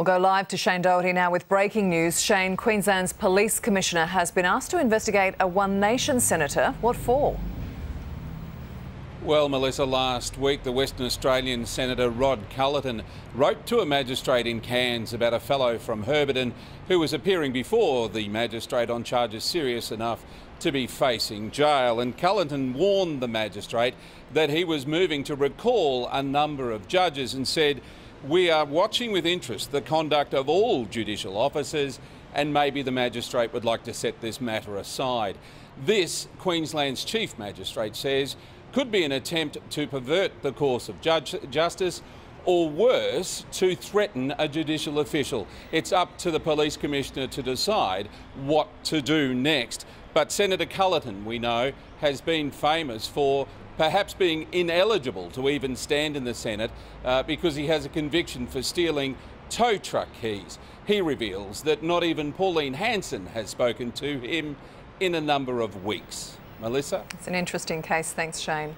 We'll go live to Shane Doherty now with breaking news. Shane, Queensland's police commissioner has been asked to investigate a One Nation senator. What for? Well, Melissa, last week the Western Australian Senator Rod Culleton wrote to a magistrate in Cairns about a fellow from Herberton who was appearing before the magistrate on charges serious enough to be facing jail. And Culleton warned the magistrate that he was moving to recall a number of judges and said, "We are watching with interest the conduct of all judicial officers, and maybe the magistrate would like to set this matter aside." This, Queensland's chief magistrate says, could be an attempt to pervert the course of justice, or worse, to threaten a judicial official. It's up to the police commissioner to decide what to do next. But Senator Culleton, we know, has been famous for perhaps being ineligible to even stand in the Senate because he has a conviction for stealing tow truck keys. He reveals that not even Pauline Hanson has spoken to him in a number of weeks. Melissa? It's an interesting case. Thanks, Shane.